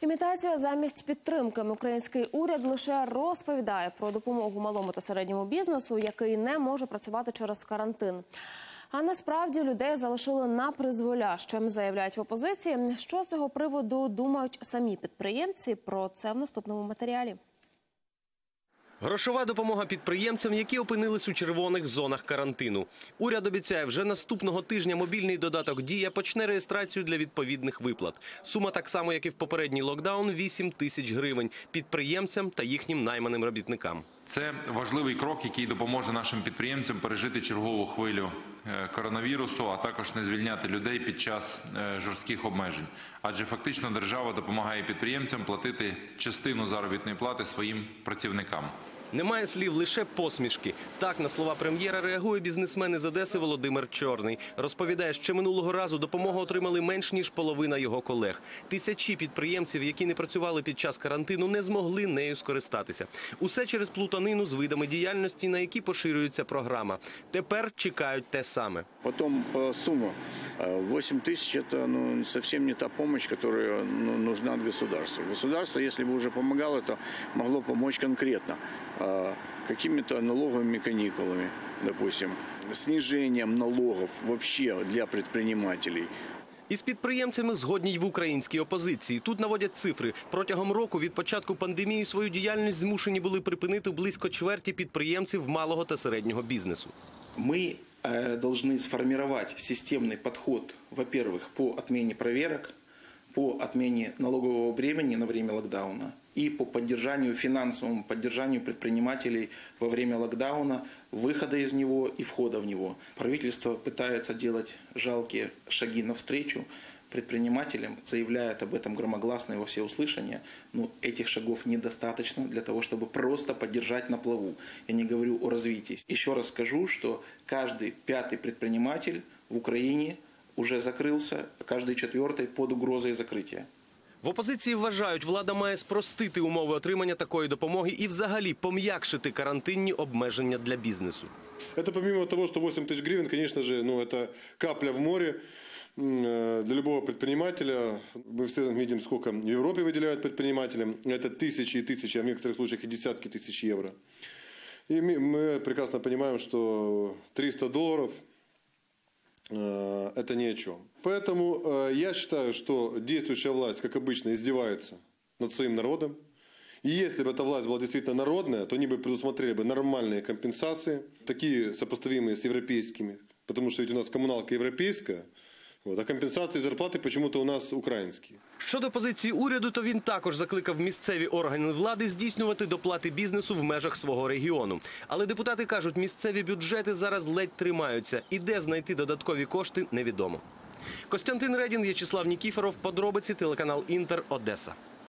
Імітація замість підтримки. Український уряд лише розповідає про допомогу малому та середньому бізнесу, який не може працювати через карантин. А насправді людей залишили напризволяще, заявляють в опозиції. Що з цього приводу думають самі підприємці? Про це в наступному матеріалі. Грошова допомога підприємцям, які опинились у червоних зонах карантину. Уряд обіцяє, вже наступного тижня мобільний додаток «Дія» почне реєстрацію для відповідних виплат. Сума так само, як і в попередній локдаун – 8 000 гривень підприємцям та їхнім найманим робітникам. Це важливий крок, який допоможе нашим підприємцям пережити чергову хвилю коронавірусу, а також не звільняти людей під час жорстких обмежень. Адже фактично держава допомагає підприємцям платити частину заробітної плати своїм працівникам. Немає слів, лише посмішки. Так на слова прем'єра реагує бізнесмен із Одеси Володимир Чорний. Розповідає, що минулого разу допомогу отримали менш ніж половина його колег. Тисячі підприємців, які не працювали під час карантину, не змогли нею скористатися. Усе через плутанину з видами діяльності, на які поширюється програма. Тепер чекають те саме. Потім сума. 8 000 – це зовсім не та допомога, яка потрібна від держави. Держава, якщо б вже допомагала, то могло допомогти конкретно. Какими-то налоговыми каникулами, допустим, снижением налогов вообще для предпринимателей. Із підприємцями згодні й в українській опозиції. Тут наводять цифри. Протягом року від початку пандемії свою діяльність змушені були припинити близько чверті підприємців малого та середнього бізнесу. Ми повинні сформувати системний підхід, во-первых, по відміні перевірок, по отмене налогового бремени на время локдауна и по поддержанию, финансовому поддержанию предпринимателей во время локдауна, выхода из него и входа в него. Правительство пытается делать жалкие шаги навстречу предпринимателям, заявляет об этом громогласно и во всеуслышание. Но этих шагов недостаточно для того, чтобы просто поддержать на плаву. Я не говорю о развитии. Еще раз скажу, что каждый пятый предприниматель в Украине уже закрився, кожен четвертий під угрозою закриття. В опозиції вважають, влада має спростити умови отримання такої допомоги і взагалі пом'якшити карантинні обмеження для бізнесу. Це помимо того, що 8 000 гривень, звісно ж, це капля в морі для любого підприємця. Ми всі бачимо, скільки в Європі виділяють підприємцям. Це тисячі і тисячі, а в деяких випадках і десятки тисяч євро. І ми прекрасно розуміємо, що $300 – это ни о чем. Поэтому я считаю, что действующая власть, как обычно, издевается над своим народом. И если бы эта власть была действительно народная, то они бы предусмотрели бы нормальные компенсации, такие сопоставимые с европейскими, потому что ведь у нас коммуналка европейская, а компенсації зарплати чомусь у нас українські. Щодо позиції уряду, то він також закликав місцеві органи влади здійснювати доплати бізнесу в межах свого регіону. Але депутати кажуть, місцеві бюджети зараз ледь тримаються. І де знайти додаткові кошти – невідомо. Костянтин Редін, В'ячеслав Нікіфоров. Подробиці, телеканал «Інтер», Одеса.